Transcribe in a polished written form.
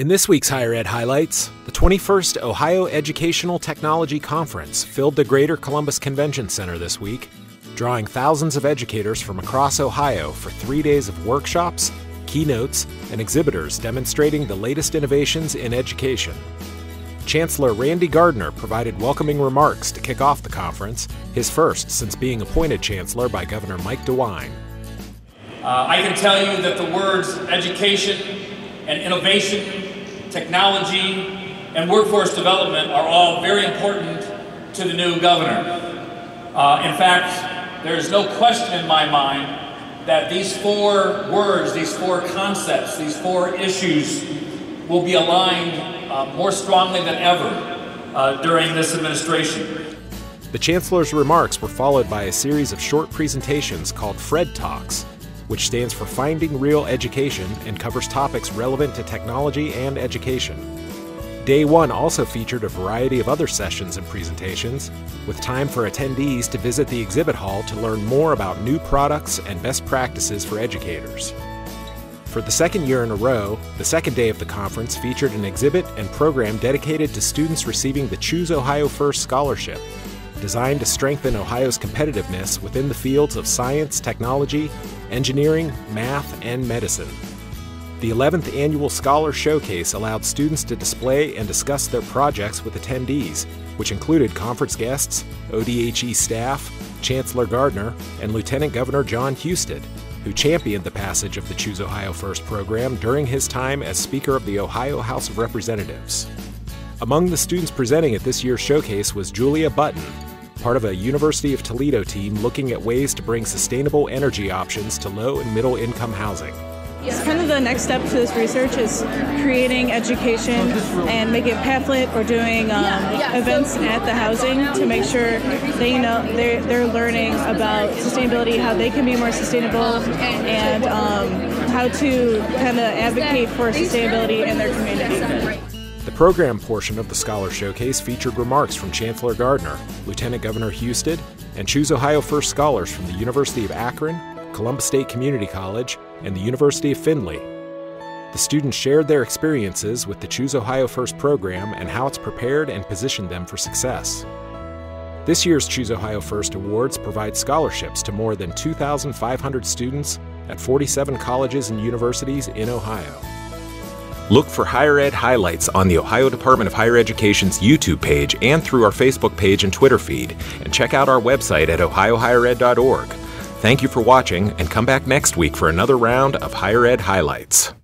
In this week's Higher Ed Highlights, the 21st Ohio Educational Technology Conference filled the Greater Columbus Convention Center this week, drawing thousands of educators from across Ohio for 3 days of workshops, keynotes, and exhibitors demonstrating the latest innovations in education. Chancellor Randy Gardner provided welcoming remarks to kick off the conference, his first since being appointed chancellor by Governor Mike DeWine. I can tell you that the words education and innovation, technology, and workforce development are all very important to the new governor. In fact, there is no question in my mind that these four words, these four concepts, these four issues will be aligned more strongly than ever during this administration. The chancellor's remarks were followed by a series of short presentations called Fred Talks, which stands for Finding Real Education and covers topics relevant to technology and education. Day one also featured a variety of other sessions and presentations, with time for attendees to visit the exhibit hall to learn more about new products and best practices for educators. For the second year in a row, the second day of the conference featured an exhibit and program dedicated to students receiving the Choose Ohio First scholarship, designed to strengthen Ohio's competitiveness within the fields of science, technology, engineering, math, and medicine. The 11th Annual Scholar Showcase allowed students to display and discuss their projects with attendees, which included conference guests, ODHE staff, Chancellor Gardner, and Lieutenant Governor John Husted, who championed the passage of the Choose Ohio First program during his time as Speaker of the Ohio House of Representatives. Among the students presenting at this year's showcase was Julia Button, part of a University of Toledo team looking at ways to bring sustainable energy options to low and middle income housing. It's kind of the next step to this research is creating education and making it Pathlet or doing events at the housing to make sure they know they're learning about sustainability, how they can be more sustainable, and how to kind of advocate for sustainability in their community. The program portion of the Scholar Showcase featured remarks from Chancellor Gardner, Lieutenant Governor Husted, and Choose Ohio First scholars from the University of Akron, Columbus State Community College, and the University of Findlay. The students shared their experiences with the Choose Ohio First program and how it's prepared and positioned them for success. This year's Choose Ohio First Awards provide scholarships to more than 2,500 students at 47 colleges and universities in Ohio. Look for Higher Ed Highlights on the Ohio Department of Higher Education's YouTube page and through our Facebook page and Twitter feed, and check out our website at ohiohighered.org. Thank you for watching, and come back next week for another round of Higher Ed Highlights.